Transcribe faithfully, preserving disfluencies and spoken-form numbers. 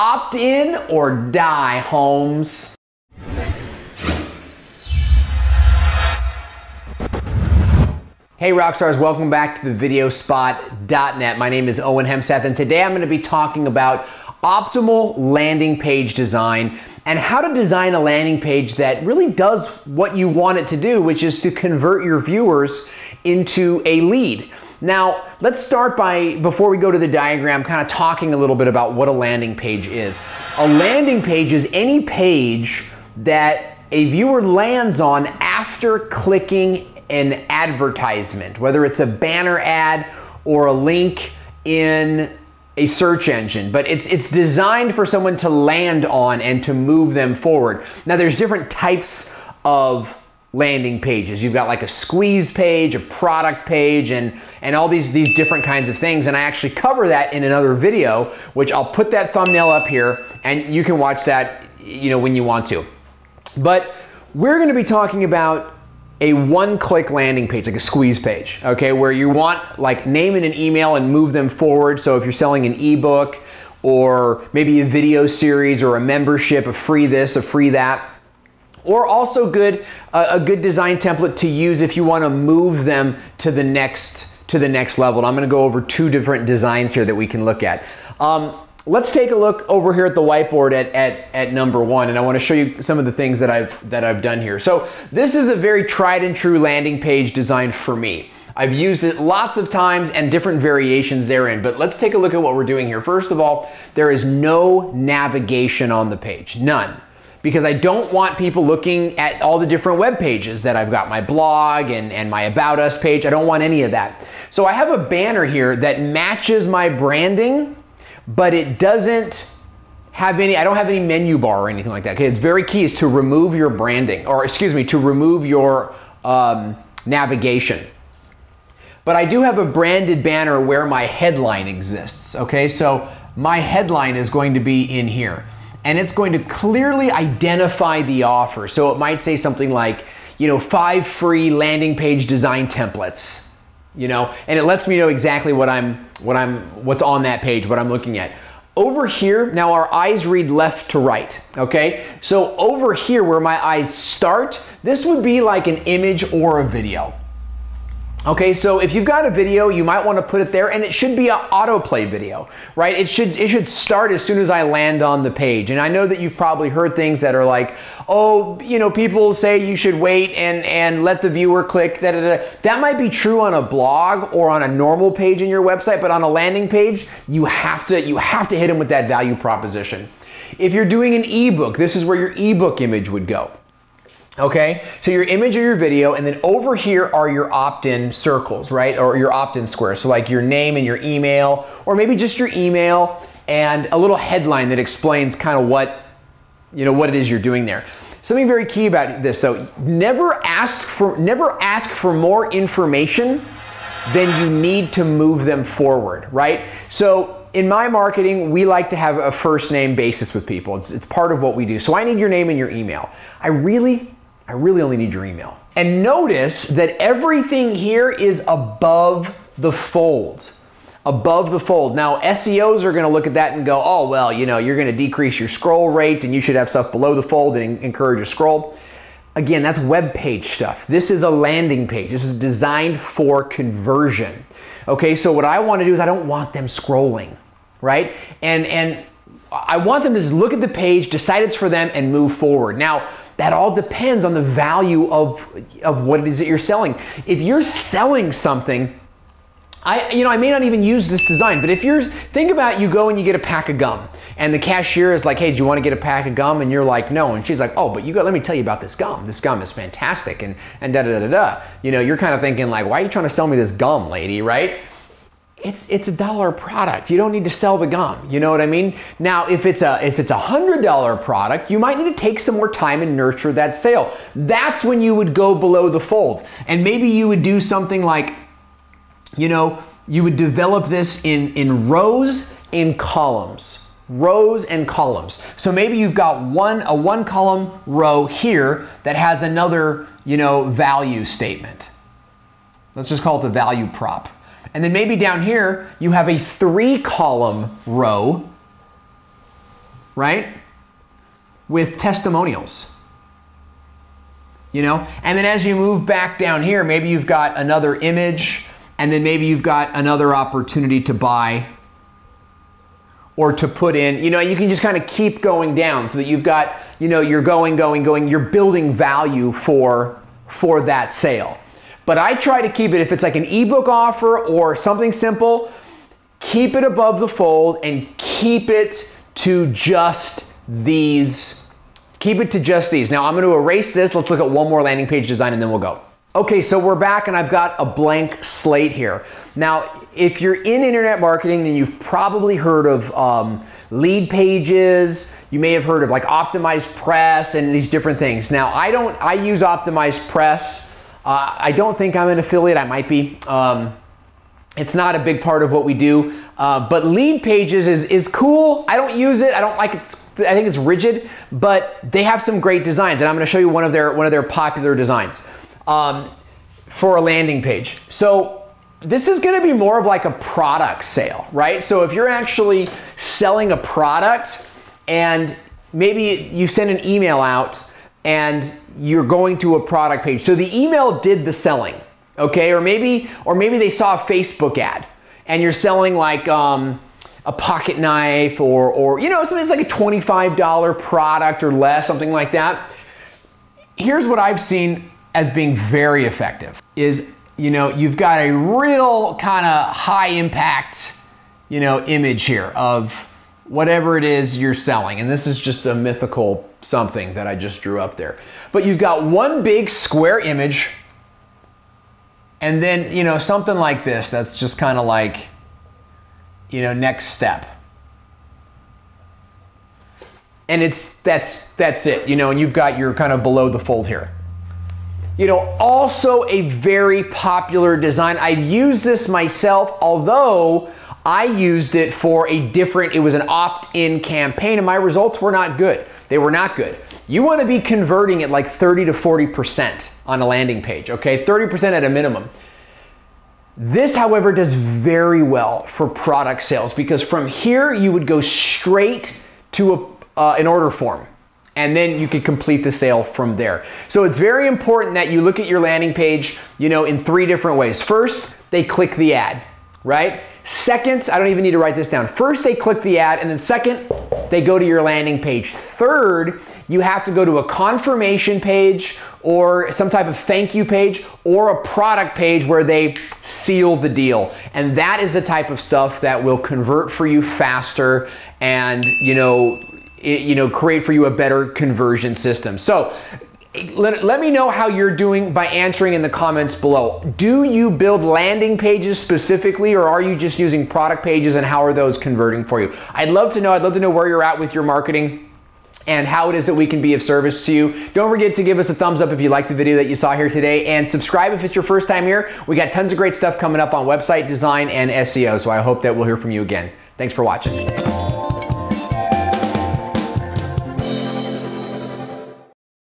Opt in or die, Holmes. Hey Rockstars, welcome back to the videospot dot net. My name is Owen Hemseth, and today I'm going to be talking about optimal landing page design and how to design a landing page that really does what you want it to do, which is to convert your viewers into a lead. Now, let's start by, before we go to the diagram, kind of talking a little bit about what a landing page is. A landing page is any page that a viewer lands on after clicking an advertisement, whether it's a banner ad or a link in a search engine, but it's it's designed for someone to land on and to move them forward. Now, there's different types of landing pages. You've got like a squeeze page, a product page, and and all these these different kinds of things, and I actually cover that in another video, which I'll put that thumbnail up here and you can watch that, you know, when you want to. But we're going to be talking about a one-click landing page, like a squeeze page, okay, where you want like name and an email and move them forward. So if you're selling an ebook or maybe a video series or a membership, a free this, a free that, or also good uh, a good design template to use if you want to move them to the next to the next level. And I'm going to go over two different designs here that we can look at. Um, let's take a look over here at the whiteboard at, at, at number one, and I want to show you some of the things that I've that I've done here. So this is a very tried and true landing page design for me. I've used it lots of times and different variations therein, but let's take a look at what we're doing here. First of all, there is no navigation on the page, none. Because I don't want people looking at all the different web pages that I've got, my blog and, and my About Us page. I don't want any of that. So I have a banner here that matches my branding, but it doesn't have any, I don't have any menu bar or anything like that. Okay, it's very key is to remove your branding, or excuse me, to remove your um, navigation. But I do have a branded banner where my headline exists, okay? So my headline is going to be in here. And it's going to clearly identify the offer. So it might say something like, you know, five free landing page design templates, you know, and it lets me know exactly what I'm, what I'm, what's on that page, what I'm looking at. Over here, now our eyes read left to right, okay? So over here where my eyes start, this would be like an image or a video. Okay, so if you've got a video, you might want to put it there, and it should be an autoplay video, right? It should it should start as soon as I land on the page. And I know that you've probably heard things that are like, oh, you know, people say you should wait and and let the viewer click. Da, da, da. That might be true on a blog or on a normal page in your website, but on a landing page, you have to you have to hit them with that value proposition. If you're doing an ebook, this is where your ebook image would go. Okay, so your image or your video, and then over here are your opt-in circles, right? Or your opt-in squares. So like your name and your email, or maybe just your email and a little headline that explains kind of what, you know, what it is you're doing there. Something very key about this though, never ask for, never ask for more information than you need to move them forward, right? So in my marketing, we like to have a first name basis with people. It's, it's part of what we do. So I need your name and your email. I really I really only need your email. And notice that everything here is above the fold. Above the fold. Now, S E Os are gonna look at that and go, oh, well, you know, you're gonna decrease your scroll rate and you should have stuff below the fold and encourage a scroll. Again, that's web page stuff. This is a landing page. This is designed for conversion. Okay, so what I wanna do is I don't want them scrolling, right? And, and I want them to just look at the page, decide it's for them, and move forward. Now, that all depends on the value of, of what it is that you're selling. If you're selling something, I, you know, I may not even use this design, but if you're, think about you go and you get a pack of gum, and the cashier is like, hey, do you want to get a pack of gum? And you're like, no, and she's like, oh, but you got, let me tell you about this gum. This gum is fantastic, and, and da, da da da da. You know, you're kind of thinking like, why are you trying to sell me this gum, lady, right? It's, it's a dollar product. You don't need to sell the gum. You know what I mean? Now, if it's a if it's a hundred dollar product, you might need to take some more time and nurture that sale. That's when you would go below the fold. And maybe you would do something like, you know, you would develop this in, in rows and columns. Rows and columns. So maybe you've got one a one column row here that has another, you know, value statement. Let's just call it the value prop. And then maybe down here, you have a three column row right? With testimonials. You know, and then as you move back down here, maybe you've got another image, and then maybe you've got another opportunity to buy or to put in. You know, you can just kind of keep going down so that you've got, you know, you're going, going, going, you're building value for, for that sale. But I try to keep it, if it's like an ebook offer or something simple, keep it above the fold and keep it to just these. Keep it to just these. Now I'm going to erase this. Let's look at one more landing page design and then we'll go. Okay, so we're back and I've got a blank slate here. Now, if you're in internet marketing, then you've probably heard of um, lead pages. You may have heard of like optimized press and these different things. Now, I don't, I use optimized press. Uh, I don't think I'm an affiliate. I might be. Um, It's not a big part of what we do, uh, but lead pages is, is cool. I don't use it. I don't like it. I think it's rigid, but they have some great designs, and I'm going to show you one of their one of their popular designs um, for a landing page. So this is going to be more of like a product sale, right? So if you're actually selling a product, and maybe you send an email out, and you're going to a product page, so the email did the selling. Okay, or maybe, or maybe they saw a Facebook ad, and you're selling like um, a pocket knife, or, or you know, something's like a twenty-five dollar product or less, something like that. Here's what I've seen as being very effective: is you know, you've got a real kind of high impact, you know, image here of whatever it is you're selling, and this is just a mythical something that I just drew up there. But you've got one big square image. And then, you know, something like this, that's just kind of like, you know, next step. And it's, that's, that's it, you know, and you've got your kind of below the fold here. You know, also a very popular design. I've used this myself, although I used it for a different, it was an opt-in campaign, and my results were not good. They were not good. You want to be converting at like thirty to forty percent on a landing page, okay? thirty percent at a minimum. This, however, does very well for product sales, because from here you would go straight to a, uh, an order form, and then you could complete the sale from there. So it's very important that you look at your landing page, you know, in three different ways. First, they click the ad, right? Second, I don't even need to write this down. First, they click the ad, and then second, they go to your landing page. Third, you have to go to a confirmation page or some type of thank you page or a product page where they seal the deal. And that is the type of stuff that will convert for you faster and, you know, it, you know, create for you a better conversion system. So let, let me know how you're doing by answering in the comments below. Do you build landing pages specifically, or are you just using product pages, and how are those converting for you? I'd love to know. I'd love to know where you're at with your marketing and how it is that we can be of service to you. Don't forget to give us a thumbs up if you liked the video that you saw here today, and subscribe if it's your first time here. We got tons of great stuff coming up on website design and S E O, so I hope that we'll hear from you again. Thanks for watching.